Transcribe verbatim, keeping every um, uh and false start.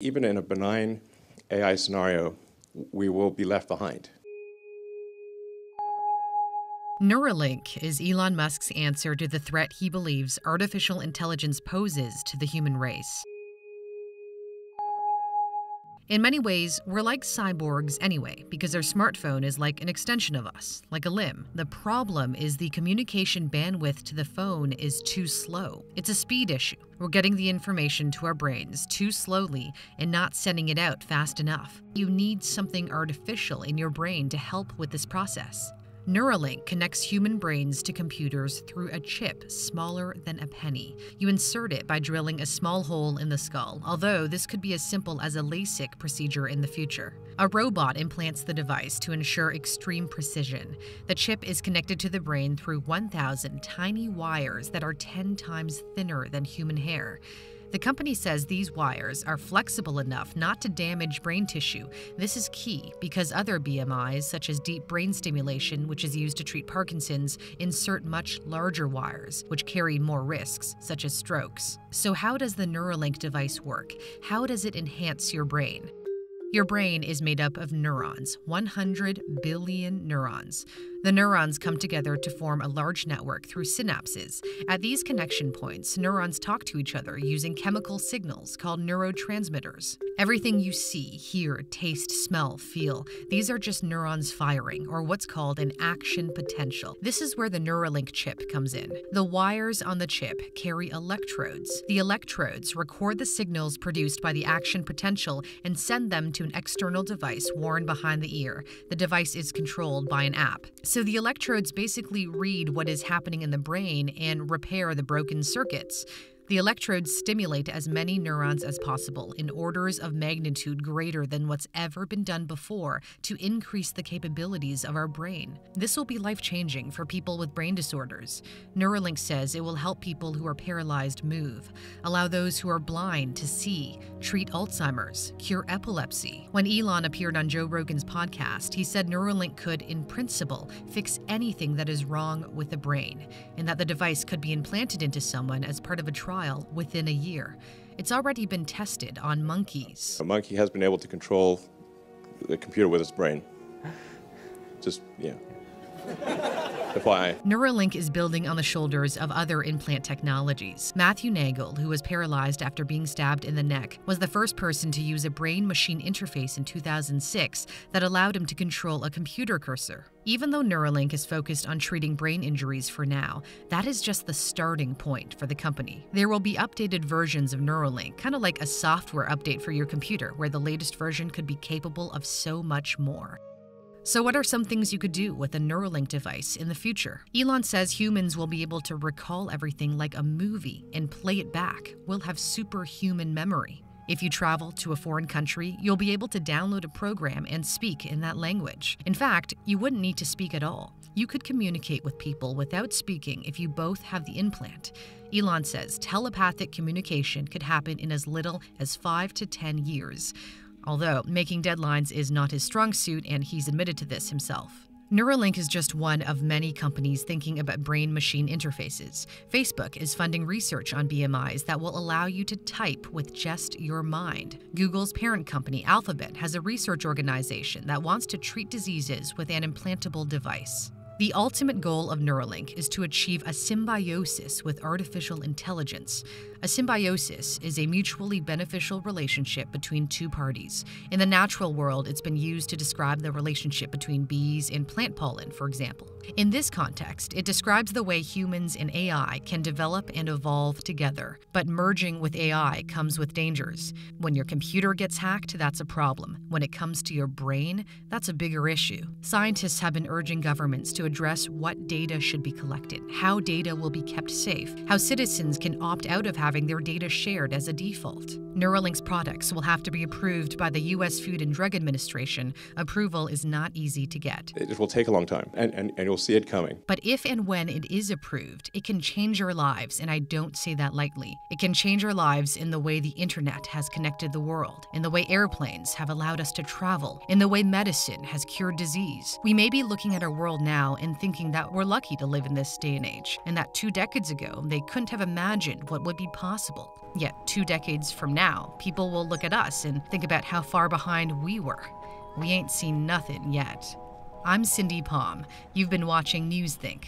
Even in a benign A I scenario, we will be left behind. Neuralink is Elon Musk's answer to the threat he believes artificial intelligence poses to the human race. In many ways, we're like cyborgs anyway, because our smartphone is like an extension of us, like a limb. The problem is the communication bandwidth to the phone is too slow. It's a speed issue. We're getting the information to our brains too slowly and not sending it out fast enough. You need something artificial in your brain to help with this process. Neuralink connects human brains to computers through a chip smaller than a penny. You insert it by drilling a small hole in the skull, although this could be as simple as a LASIK procedure in the future. A robot implants the device to ensure extreme precision. The chip is connected to the brain through one thousand tiny wires that are ten times thinner than human hair. The company says these wires are flexible enough not to damage brain tissue. This is key because other B M Is, such as deep brain stimulation, which is used to treat Parkinson's, insert much larger wires, which carry more risks, such as strokes. So how does the Neuralink device work? How does it enhance your brain? Your brain is made up of neurons, one hundred billion neurons. The neurons come together to form a large network through synapses. At these connection points, neurons talk to each other using chemical signals called neurotransmitters. Everything you see, hear, taste, smell, feel, these are just neurons firing, or what's called an action potential. This is where the Neuralink chip comes in. The wires on the chip carry electrodes. The electrodes record the signals produced by the action potential and send them to to an external device worn behind the ear. The device is controlled by an app. So the electrodes basically read what is happening in the brain and repair the broken circuits. The electrodes stimulate as many neurons as possible in orders of magnitude greater than what's ever been done before to increase the capabilities of our brain. This will be life-changing for people with brain disorders. Neuralink says it will help people who are paralyzed move, allow those who are blind to see, treat Alzheimer's, cure epilepsy. When Elon appeared on Joe Rogan's podcast, he said Neuralink could, in principle, fix anything that is wrong with the brain, and that the device could be implanted into someone as part of a trial within a year. It's already been tested on monkeys. A monkey has been able to control the computer with its brain. Just, yeah. Neuralink is building on the shoulders of other implant technologies. Matthew Nagle, who was paralyzed after being stabbed in the neck, was the first person to use a brain-machine interface in two thousand six that allowed him to control a computer cursor. Even though Neuralink is focused on treating brain injuries for now, that is just the starting point for the company. There will be updated versions of Neuralink, kind of like a software update for your computer, where the latest version could be capable of so much more. So what are some things you could do with a Neuralink device in the future? Elon says humans will be able to recall everything like a movie and play it back. We'll have superhuman memory. If you travel to a foreign country, you'll be able to download a program and speak in that language. In fact, you wouldn't need to speak at all. You could communicate with people without speaking if you both have the implant. Elon says telepathic communication could happen in as little as five to ten years. Although making deadlines is not his strong suit, and he's admitted to this himself. Neuralink is just one of many companies thinking about brain-machine interfaces. Facebook is funding research on B M Is that will allow you to type with just your mind. Google's parent company, Alphabet, has a research organization that wants to treat diseases with an implantable device. The ultimate goal of Neuralink is to achieve a symbiosis with artificial intelligence. A symbiosis is a mutually beneficial relationship between two parties. In the natural world, it's been used to describe the relationship between bees and plant pollen, for example. In this context, it describes the way humans and A I can develop and evolve together. But merging with A I comes with dangers. When your computer gets hacked, that's a problem. When it comes to your brain, that's a bigger issue. Scientists have been urging governments to address what data should be collected, how data will be kept safe, how citizens can opt out of having their data shared as a default. Neuralink's products will have to be approved by the U S Food and Drug Administration. Approval is not easy to get. It will take a long time, and, and, and you'll see it coming. But if and when it is approved, it can change your lives, and I don't say that lightly. It can change our lives in the way the internet has connected the world, in the way airplanes have allowed us to travel, in the way medicine has cured disease. We may be looking at our world now and thinking that we're lucky to live in this day and age, and that two decades ago, they couldn't have imagined what would be possible. Yet two decades from now, people will look at us and think about how far behind we were. We ain't seen nothing yet. I'm Cindy Pom. You've been watching Newsthink.